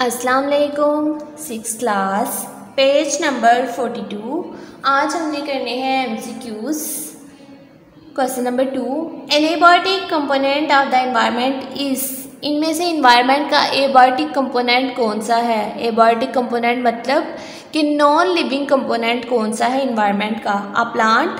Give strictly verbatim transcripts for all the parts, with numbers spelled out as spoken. अस्सलाम वालेकुम six class page number forty two. आज हमने करने हैं MCQs. Question number two, an abiotic component of the environment is इनमें से एनवायरनमेंट का एबायोटिक कंपोनेंट कौन सा है। एबायोटिक कंपोनेंट मतलब कि नॉन लिविंग कंपोनेंट कौन सा है एनवायरनमेंट का। A plant,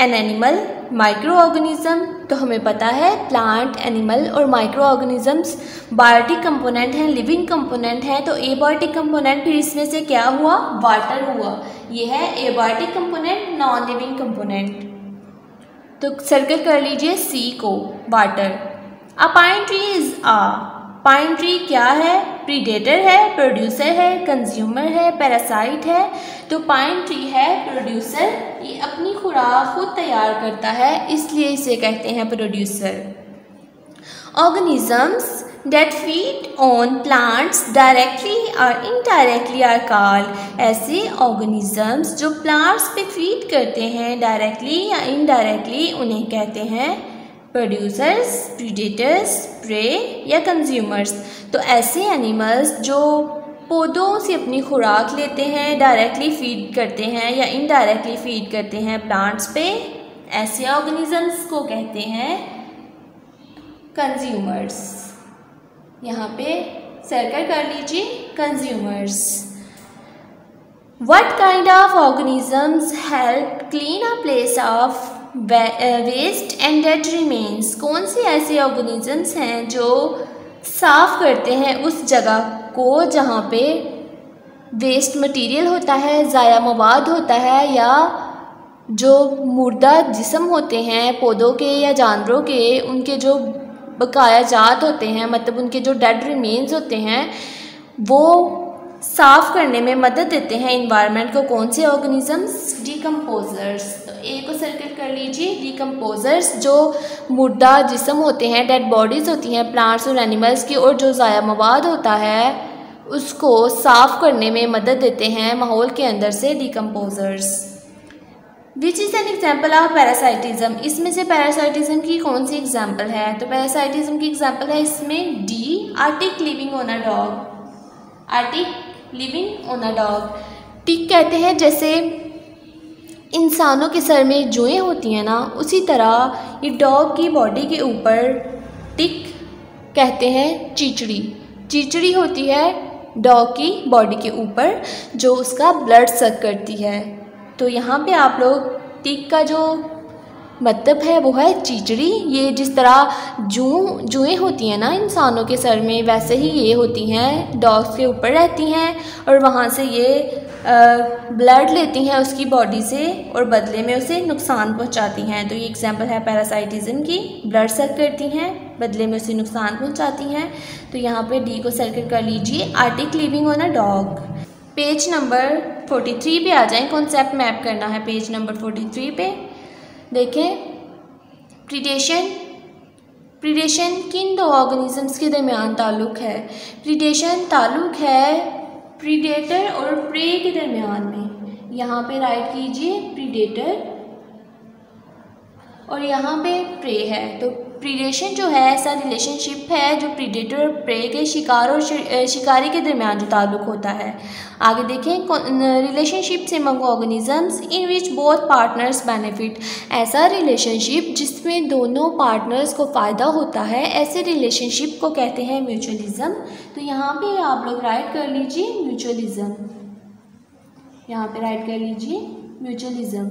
an animal, micro organism. तो हमें पता है प्लांट, एनिमल और माइक्रो ऑर्गेनिज़म्स बायोटिक कंपोनेंट हैं, लिविंग कंपोनेंट हैं। तो एबायोटिक कंपोनेंट फिर इसमें से क्या हुआ, वाटर हुआ। ये है abiotic component, non living component. तो सर्कल कर लीजिए सी को, water. A pine tree is a, pine tree क्या है, प्रीडेटर है, प्रोड्यूसर है, कंज्यूमर है, पैरासाइट है। तो पाइन ट्री है प्रोड्यूसर, ये अपनी खुराक खुद तैयार करता है, इसलिए इसे कहते हैं producer. Organisms that feed on plants directly or indirectly are called, ऐसे organisms जो plants पे feed करते हैं directly या indirectly उन्हें कहते हैं producers, predators, prey या consumers। तो ऐसे animals जो पौधों से अपनी खुराक लेते हैं, डायरेक्टली फीड करते हैं या इनडायरेक्टली फीड करते हैं प्लांट्स पे, ऐसे ऑर्गेनिजम्स को कहते हैं कंज्यूमर्स। यहाँ पे सर्कल कर लीजिए consumers. What kind of organisms help clean a place of waste and dead remains, कौन से ऐसे ऑर्गेनिजम्स हैं जो साफ करते हैं उस जगह को जहाँ पे वेस्ट मटेरियल होता है, ज़ाया मवाद होता है या जो मुर्दा जिस्म होते हैं पौधों के या जानवरों के, उनके जो बकाया जात होते हैं, मतलब उनके जो डेड रिमेन्स होते हैं, वो साफ़ करने में मदद देते हैं इन्वायरमेंट को। कौन से ऑर्गेनिजम्स, डिकम्पोज़र्स। तो ए को सर्किट कर लीजिए, डिकम्पोज़र्स जो मुर्दा जिस्म होते हैं, डेड बॉडीज़ होती हैं प्लांट्स और एनिमल्स की, और जो ज़ाया मवाद होता है उसको साफ़ करने में मदद देते हैं माहौल के अंदर से, decomposers. Which is an example of parasitism, इसमें से पैरासाइटिज़म की कौन सी एग्जाम्पल है। तो पैरासाइटिज़म की एग्जाम्पल है इसमें D, a tick living on a dog. A tick living on a dog, tick कहते हैं जैसे इंसानों के सर में जुएँ होती हैं ना, उसी तरह ये डॉग की बॉडी के ऊपर टिक कहते हैं, चीचड़ी। चीचड़ी होती है डॉग की बॉडी के ऊपर जो उसका ब्लड सक करती है। तो यहाँ पे आप लोग टिक का जो मतलब है वो है चीचड़ी। ये जिस तरह जूं जुएँ होती हैं ना इंसानों के सर में, वैसे ही ये होती हैं, डॉग्स के ऊपर रहती हैं और वहाँ से ये ब्लड लेती हैं उसकी बॉडी से और बदले में उसे नुकसान पहुँचाती हैं। तो ये एग्जांपल है पैरासाइटिज़म की, ब्लड सक करती हैं, बदले में उसे नुकसान पहुँचाती हैं। तो यहाँ पे डी को सर्कल कर लीजिए, a tick living on a dog. Page number forty three पे आ जाएँ, कॉन्सेप्ट मैप करना है पेज नंबर फोर्टी थ्री पे। देखें, प्रीडेशन, प्रीडेशन किन दो ऑर्गेनिजम्स के दरमियान ताल्लुक़ है। प्रीडेशन ताल्लुक़ है प्रीडेटर और प्रे के दरमियान में। यहाँ पे राइट कीजिए प्रीडेटर और यहाँ पे प्रे है। तो प्रीडेशन जो है ऐसा रिलेशनशिप है जो प्रीडेटर और प्रे के, शिकार और शिकारी के दरमियान जो ताल्लुक़ होता है। आगे देखें, रिलेशनशिप से among organisms in which both partners benefit, ऐसा रिलेशनशिप जिसमें दोनों पार्टनर्स को फ़ायदा होता है, ऐसे रिलेशनशिप को कहते हैं म्यूचुअलिज़म। तो यहाँ पे आप लोग राइट कर लीजिए म्यूचुअलिज़म, यहाँ पर राइट कर लीजिए mutualism.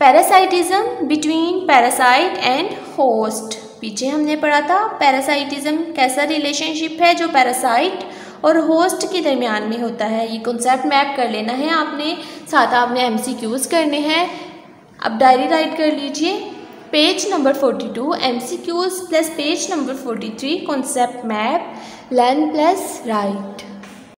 Parasitism between parasite and host, पीछे हमने पढ़ा था पैरासाइटिज़म कैसा रिलेशनशिप है जो पैरासाइट और होस्ट के दरमियान में होता है। ये कॉन्सेप्ट मैप कर लेना है आपने, साथ आपने एमसीक्यूज़ करने हैं। अब डायरी राइट कर लीजिए, page number forty two MCQs plus page number forty three concept map, learn plus right.